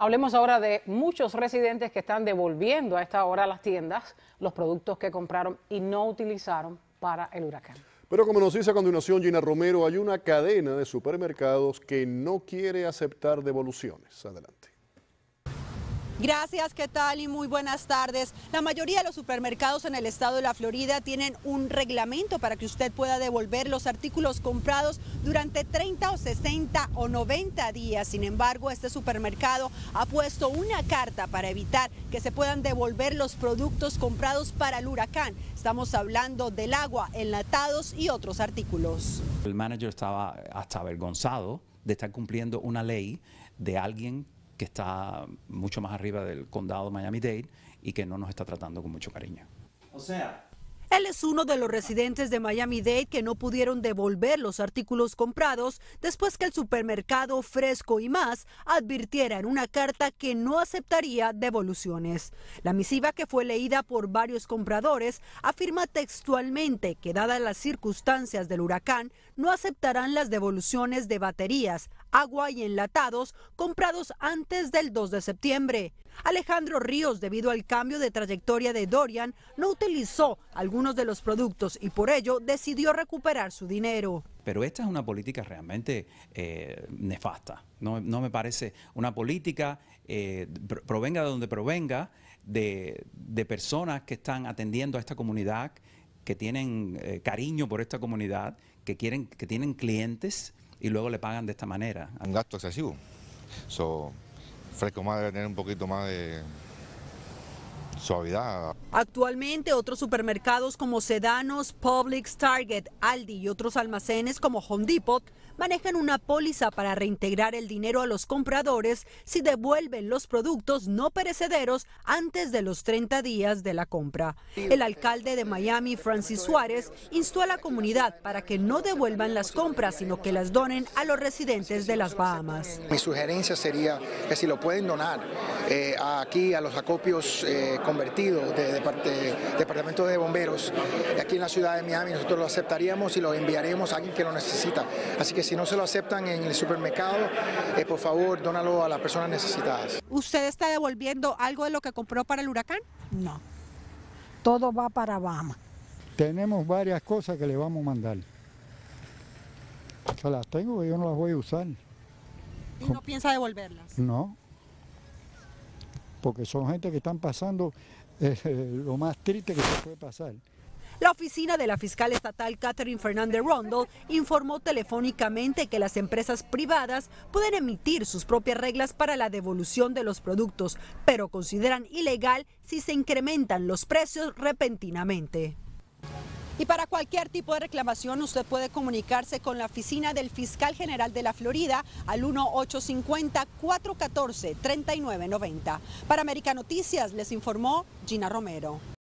Hablemos ahora de muchos residentes que están devolviendo a esta hora a las tiendas los productos que compraron y no utilizaron para el huracán. Pero como nos dice a continuación Gina Romero, hay una cadena de supermercados que no quiere aceptar devoluciones. Adelante. Gracias, ¿qué tal? Y muy buenas tardes. La mayoría de los supermercados en el estado de la Florida tienen un reglamento para que usted pueda devolver los artículos comprados durante 30 o 60 o 90 días. Sin embargo, este supermercado ha puesto una carta para evitar que se puedan devolver los productos comprados para el huracán. Estamos hablando del agua, enlatados y otros artículos. El manager estaba hasta avergonzado de estar cumpliendo una ley de alguien que está mucho más arriba del condado de Miami-Dade y que no nos está tratando con mucho cariño. O sea, él es uno de los residentes de Miami-Dade que no pudieron devolver los artículos comprados después que el supermercado Fresco y Más advirtiera en una carta que no aceptaría devoluciones. La misiva, que fue leída por varios compradores, afirma textualmente que dadas las circunstancias del huracán, no aceptarán las devoluciones de baterías, agua y enlatados comprados antes del 2 de septiembre. Alejandro Ríos, debido al cambio de trayectoria de Dorian, no utilizó algunos de los productos y por ello decidió recuperar su dinero. Pero esta es una política realmente nefasta. No me parece una política, provenga de donde provenga, de personas que están atendiendo a esta comunidad, que tienen cariño por esta comunidad, que tienen clientes, y luego le pagan de esta manera. Un gasto excesivo. Fresco Más debe tener un poquito más de suavidad. Actualmente otros supermercados como Sedanos, Publix, Target, Aldi y otros almacenes como Home Depot manejan una póliza para reintegrar el dinero a los compradores si devuelven los productos no perecederos antes de los 30 días de la compra. El alcalde de Miami, Francis Suárez, instó a la comunidad para que no devuelvan las compras, sino que las donen a los residentes de las Bahamas. Mi sugerencia sería que si lo pueden donar aquí a los acopios convertidos de Departamento de Bomberos de aquí en la ciudad de Miami, nosotros lo aceptaríamos y lo enviaremos a alguien que lo necesita. Así que si no se lo aceptan en el supermercado, por favor, dónalo a las personas necesitadas. ¿Usted está devolviendo algo de lo que compró para el huracán? No, todo va para Bahamas. Tenemos varias cosas que le vamos a mandar. O sea, las tengo, yo no las voy a usar. ¿Y no piensa devolverlas? No, porque son gente que están pasando lo más triste que se puede pasar. La oficina de la fiscal estatal Catherine Fernández Rundle informó telefónicamente que las empresas privadas pueden emitir sus propias reglas para la devolución de los productos, pero consideran ilegal si se incrementan los precios repentinamente. Y para cualquier tipo de reclamación usted puede comunicarse con la oficina del Fiscal General de la Florida al 1-850-414-3990. Para América Noticias les informó Gina Romero.